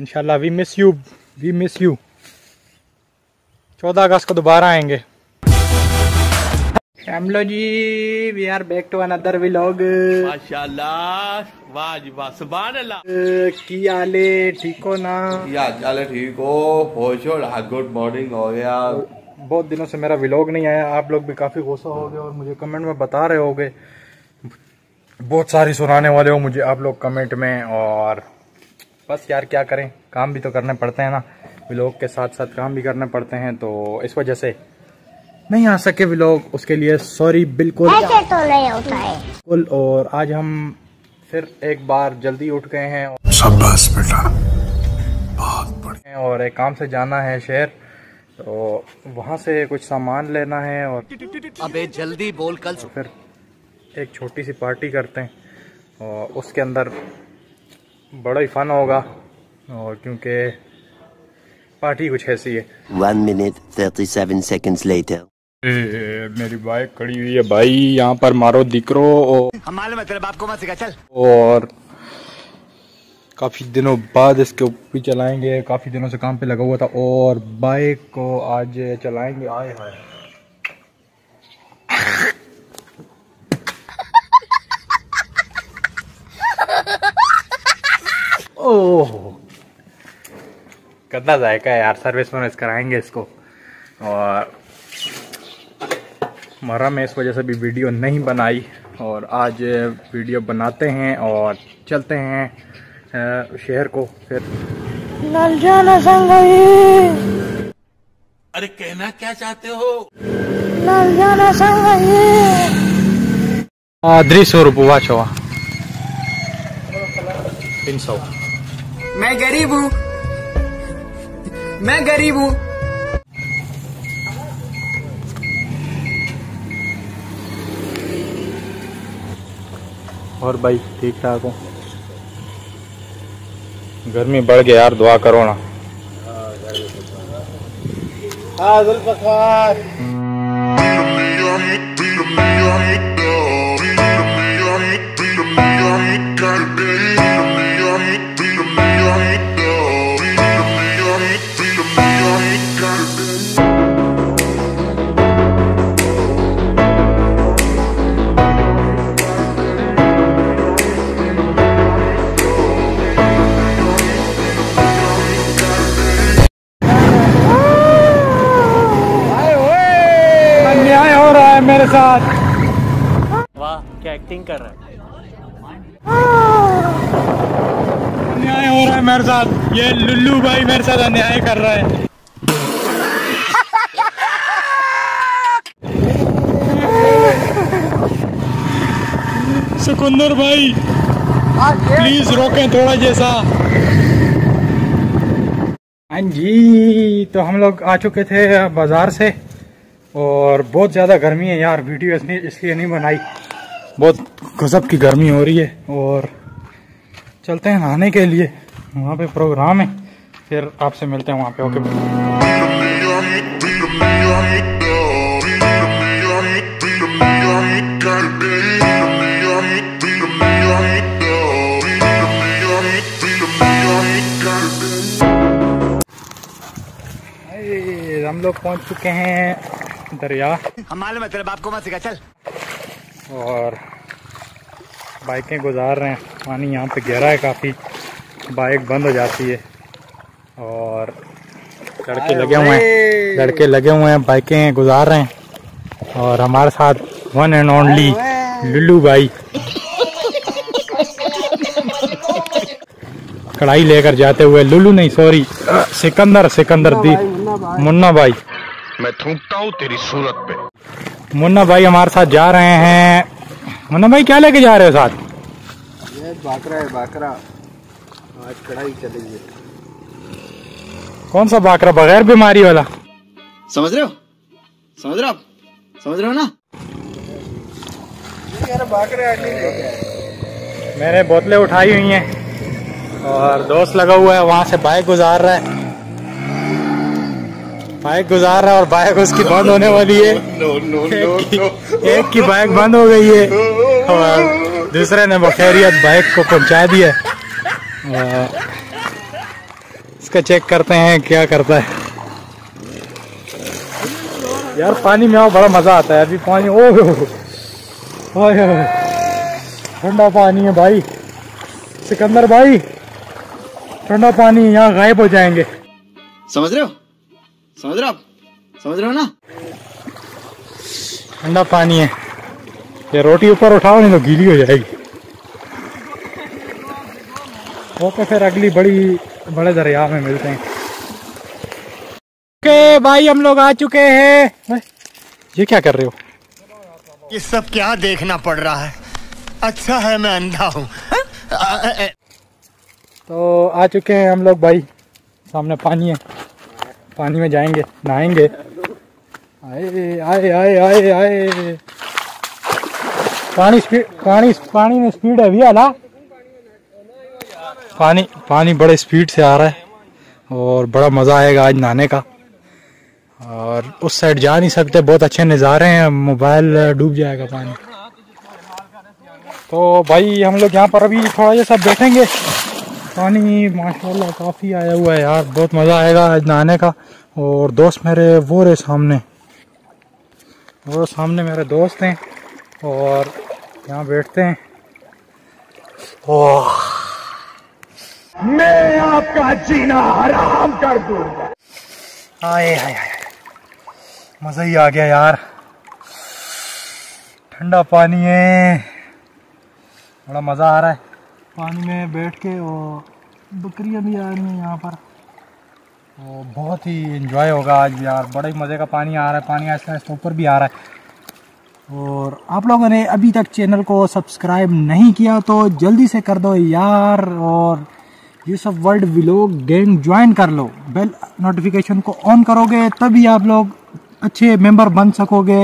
इंशाल्लाह we miss you. 14 अगस्त को दोबारा आएंगे। हेलो जी, we are back to another vlog. माशाल्लाह, वाह जी वाह, सुभान अल्लाह। की आले ठीक हो ना? या आले ठीक हो, होश हो? गुड मॉर्निंग हो गया। बहुत दिनों से मेरा व्लॉग नहीं आया। आप लोग भी काफ़ी गुस्सा हो गए और मुझे कमेंट में बता रहे होगे, बहुत सारी सुनाने वाले हो मुझे आप लोग कमेंट में। और बस यार क्या करें, काम भी तो करने पड़ते हैं ना, व्लॉग के साथ साथ काम भी करने पड़ते हैं, तो इस वजह से नहीं आ सके व्लॉग, उसके लिए सॉरी। बिल्कुल ऐसे तो नहीं होता है बिल्कुल। और आज हम फिर एक बार जल्दी उठ गए हैं और एक काम से जाना है शहर, तो वहाँ से कुछ सामान लेना है। और अबे जल्दी बोल, कल फिर एक छोटी सी पार्टी करते हैं और उसके अंदर बड़ा ही फन होगा। और क्योंकि पार्टी कुछ ऐसी है। 1 minute 37 seconds later। मेरी बाइक खड़ी हुई है भाई यहाँ पर, मारो दिकरो। और काफ़ी दिनों बाद इसके ऊपर चलाएंगे, काफ़ी दिनों से काम पे लगा हुआ था। और बाइक को आज चलाएंगे। आए हाय, ओह गंदा जायका है यार। सर्विस वर्विस कराएंगे इसको। और मरा मैं इस वजह से भी वीडियो नहीं बनाई, और आज वीडियो बनाते हैं और चलते हैं शहर को। फिर अरे कहना क्या चाहते हो? 300 रुपये, 300। मैं गरीब हूँ। और भाई ठीक ठाक हो? गर्मी बढ़ गई यार, दुआ करो ना। मेरे साथ वाह क्या एक्टिंग कर रहा है। अन्याय हो रहा है मेरे साथ, ये लुल्लू भाई मेरे साथ अन्याय कर रहा है। सुकुंदर भाई प्लीज रोकें थोड़ा जैसा। हाँ जी, तो हम लोग आ चुके थे बाजार से। और बहुत ज़्यादा गर्मी है यार, वीडियो इसलिए नहीं बनाई, बहुत गजब की गर्मी हो रही है। और चलते हैं नहाने के लिए, वहाँ पे प्रोग्राम है, फिर आपसे मिलते हैं वहाँ पे। ओके, हम लोग पहुँच चुके हैं दरिया। हमारे में तेरे बाप को मत सिखा चल। और बाइकें गुजार रहे हैं, पानी यहाँ पे गहरा है काफ़ी, बाइक बंद हो जाती है। और लड़के लगे हुए हैं बाइकें गुजार रहे हैं। और हमारे साथ वन एंड ओनली लुल्लू भाई कढ़ाई लेकर जाते हुए। लुल्लू नहीं, सॉरी, सिकंदर दी मुन्ना भाई, मैं थूकता हूँ तेरी सूरत पे। मुन्ना भाई हमारे साथ जा रहे हैं। मुन्ना भाई क्या लेके जा रहे हो साथ? ये बाकरा है, बाकरा। आज कढ़ाई चलेगी। कौन सा बाकरा? बगैर बीमारी वाला, समझ रहे हो ना? यार बाकरे मैंने बोतलें उठाई हुई हैं और दोस्त लगा हुआ है, वहाँ से बाइक गुजार रहा है और बाइक उसकी बंद होने वाली है। एक की बाइक बंद हो गई है और दूसरे ने बखैरियत बाइक को पहुंचा दिया। इसका चेक करते हैं क्या करता है। यार पानी में आओ बड़ा मजा आता है। अभी पानी ओ ठंडा पानी है भाई। सिकंदर भाई ठंडा पानी यहाँ गायब हो जाएंगे। समझ रहे हो? समझ रहे हो आप? समझ रहे हो ना? ठंडा पानी है। ये रोटी ऊपर उठाओ नहीं तो गीली हो जाएगी। ओके फिर अगली बड़े दरिया में मिलते हैं। ओके भाई हम लोग आ चुके हैं। ये क्या कर रहे हो? ये सब क्या देखना पड़ रहा है? अच्छा है मैं अंधा हूँ। तो आ चुके हैं हम लोग भाई। सामने पानी है, पानी में जाएंगे नहाएंगे। आए आए आए आए आए पानी में स्पीड है भैया ना। पानी बड़े स्पीड से आ रहा है और बड़ा मज़ा आएगा आज नहाने का। और उस साइड जा नहीं सकते, बहुत अच्छे नज़ारे हैं। मोबाइल डूब जाएगा पानी। तो भाई हम लोग यहाँ पर अभी थोड़ा ये सब बैठेंगे। पानी माशाल्लाह काफ़ी आया हुआ है यार, बहुत मज़ा आएगा आज नहाने का। और दोस्त मेरे वो सामने मेरे दोस्त हैं और यहाँ बैठते हैं। ओह मैं आपका जीना हराम कर दूंगा। आए हाय हाय मज़ा ही आ गया यार। ठंडा पानी है, बड़ा मज़ा आ रहा है पानी में बैठ के। और बकरियाँ भी आ रही हैं यहाँ पर। और बहुत ही एंजॉय होगा आज यार। बड़े ही मज़े का पानी आ रहा है। पानी आहिस्ता आहिस्ता ऊपर भी आ रहा है। और आप लोगों ने अभी तक चैनल को सब्सक्राइब नहीं किया तो जल्दी से कर दो यार। और Yusuf world vlog gang join कर लो। बेल नोटिफिकेशन को ऑन करोगे तभी आप लोग अच्छे मेंबर बन सकोगे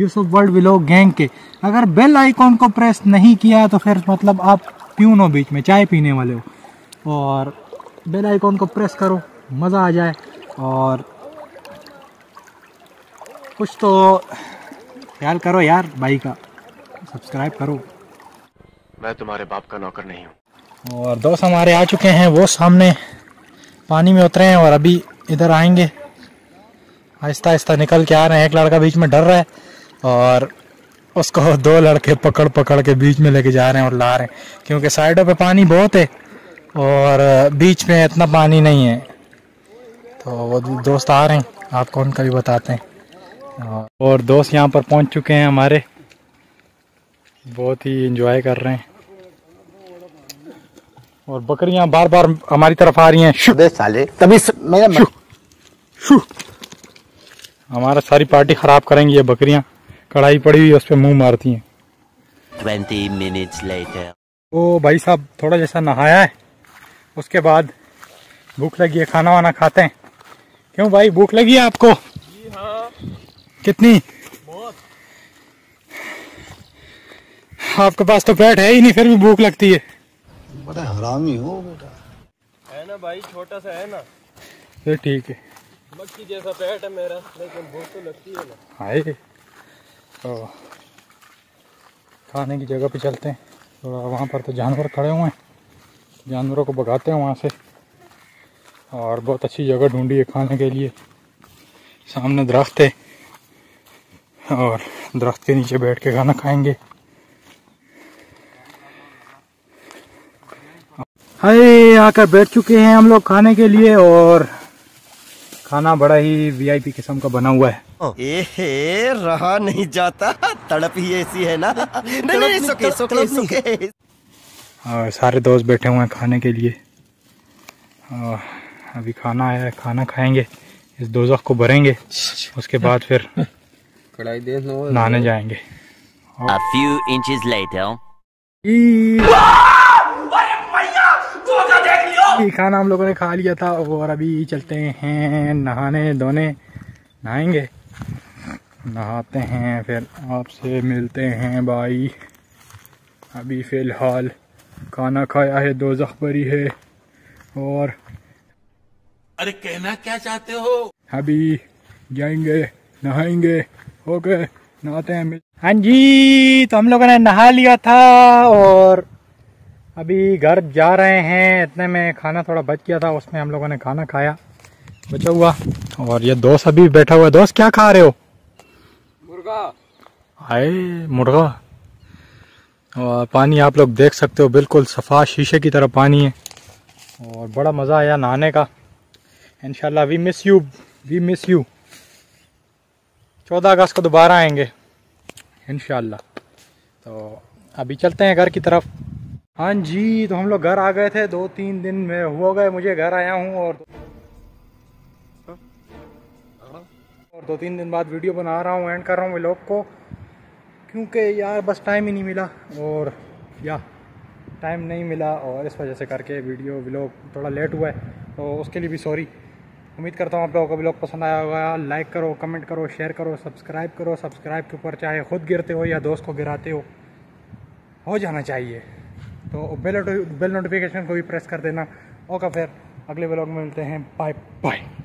यूसुफ वर्ल्ड व्लॉग गैंग के। अगर बेल आइकॉन को प्रेस नहीं किया तो फिर मतलब आप प्यून हो, बीच में चाय पीने वाले हो। और बेल आइकॉन को प्रेस करो, मज़ा आ जाए। और कुछ तो ख्याल करो यार भाई का, सब्सक्राइब करो। मैं तुम्हारे बाप का नौकर नहीं हूँ। और दोस्त हमारे आ चुके हैं, वो सामने पानी में उतरे हैं और अभी इधर आएंगे। आहिस्ता आहिस्ता निकल के आ रहे हैं। एक लड़का बीच में डर रहा है और उसको दो लड़के पकड़ पकड़ के बीच में लेके जा रहे हैं और ला रहे हैं, क्योंकि साइडों पे पानी बहुत है और बीच में इतना पानी नहीं है। तो वो दोस्त आ रहे हैं, आपको उनका भी बताते हैं। और दोस्त यहाँ पर पहुँच चुके हैं हमारे, बहुत ही एंजॉय कर रहे हैं। और बकरियाँ बार बार हमारी तरफ आ रही हैं। शुदे साले तभी हमारा सारी पार्टी खराब करेंगी ये बकरियाँ। कढ़ाई पड़ी हुई उस पर मुँह मारती हैं। 20 मिनट्स later। ओ भाई साहब थोड़ा जैसा नहाया है, उसके बाद भूख लगी है, खाना वाना खाते हैं। क्यों भाई भूख लगी है आपको? कितनी? बहुत। आपके पास तो पेट है ही नहीं, फिर भी भूख लगती है। बड़ा हरामी हो बेटा। है ना भाई, छोटा सा है ना। ये ठीक है, मक्खी जैसा पेट है मेरा, लेकिन भूख तो लगती है ना। हाय तो खाने की जगह पे चलते हैं। थोड़ा वहाँ पर तो जानवर खड़े हुए हैं, जानवरों को भगाते हैं वहाँ से। और बहुत अच्छी जगह ढूंढी है खाने के लिए। सामने दरख्त है और दरख्त के नीचे बैठ के खाना खाएंगे। हाय आकर बैठ चुके हैं हम लोग खाने के लिए। और खाना बड़ा ही वीआईपी किस्म का बना हुआ है। एहे रहा नहीं जाता, तड़प ही ऐसी है ना। नहीं और सारे दोस्त बैठे हुए हैं खाने के लिए। और अभी खाना आया है, खाना खाएंगे, इस दोज़ख को भरेंगे, उसके बाद फिर कढ़ाई दे नहाने जाएंगे। A few inches later। खाना हम लोगों ने खा लिया था और अभी चलते हैं नहाने धोने। नहाएंगे, नहाते हैं, फिर आपसे मिलते हैं भाई। अभी फिलहाल खाना खाया है, दोज़ख भरी है। और अरे कहना क्या चाहते हो? अभी जाएंगे नहाएंगे। ओके नहाते हैं। हाँ जी तो हम लोगों ने नहा लिया था और अभी घर जा रहे हैं। इतने में खाना थोड़ा बच गया था, उसमें हम लोगों ने खाना खाया बचा हुआ। और ये दोस्त अभी बैठा हुआ। दोस्त क्या खा रहे हो? मुर्गा। हाय मुर्गा। और पानी आप लोग देख सकते हो, बिल्कुल सफ़ा शीशे की तरह पानी है। और बड़ा मज़ा आया नहाने का। इंशाल्लाह वी मिस यू। 14 अगस्त को दोबारा आएंगे इंशाल्लाह। तो अभी चलते हैं घर की तरफ। हाँ जी, तो हम लोग घर आ गए थे। 2-3 दिन में हो गए मुझे घर आया हूँ, और 2-3 दिन बाद वीडियो बना रहा हूँ, एंड कर रहा हूँ व्लॉग को, क्योंकि यार बस टाइम ही नहीं मिला। और या टाइम नहीं मिला और इस वजह से करके वीडियो व्लॉग थोड़ा लेट हुआ है, तो उसके लिए भी सॉरी। उम्मीद करता हूँ आप लोगों को व्लॉग पसंद आया होगा। लाइक करो, कमेंट करो, शेयर करो, सब्सक्राइब करो। सब्सक्राइब के ऊपर चाहे खुद गिरते हो या दोस्त को गिराते हो जाना चाहिए। तो बेल नोटिफिकेशन को भी प्रेस कर देना। ओके, फिर अगले व्लॉग में मिलते हैं। Bye bye.